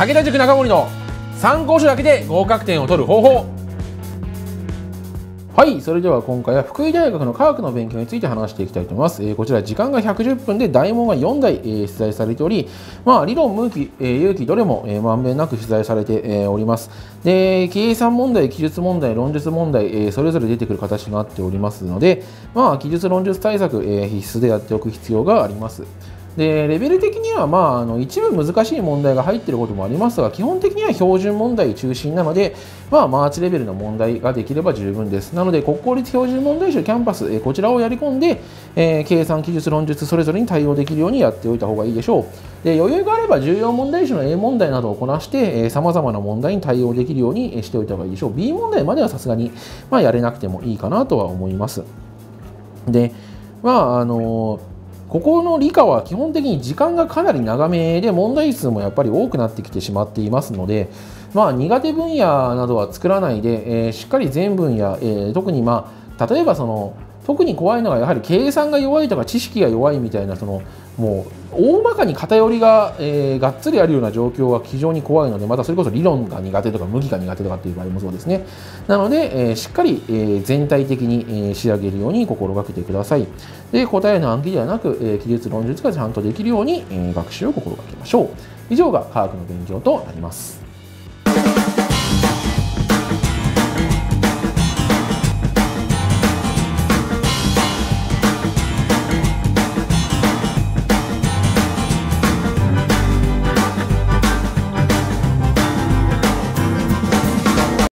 武田塾中森の参考書だけで合格点を取る方法。はい、それでは今回は福井大学の科学の勉強について話していきたいと思います。こちら時間が110分で題問が4題出題されており、理論、有機どれもまんべんなく出題されております。で、計算問題、記述問題、論述問題それぞれ出てくる形になっておりますので、記述論述対策必須でやっておく必要があります。で、レベル的には一部難しい問題が入っていることもありますが、基本的には標準問題中心なので、マーチレベルの問題ができれば十分です。なので国公立標準問題集キャンパス、こちらをやり込んで、計算、記述、論述それぞれに対応できるようにやっておいた方がいいでしょう。で、余裕があれば重要問題集の A 問題などをこなしてさまざまな問題に対応できるようにしておいた方がいいでしょう。 B 問題まではさすがに、やれなくてもいいかなとは思います。で、ここの理科は基本的に時間がかなり長めで、問題数もやっぱり多くなってきてしまっていますので、苦手分野などは作らないで、しっかり全分野、特に例えば特に怖いのがやはり計算が弱いとか知識が弱いみたいな、もう大まかに偏りが、がっつりあるような状況は非常に怖いので、またそれこそ理論が苦手とか無理が苦手とかっていう場合もそうですね。なので、しっかり、全体的に、仕上げるように心がけてください。で、答えの暗記ではなく、記述論述がちゃんとできるように、学習を心がけましょう。以上が科学の勉強となります。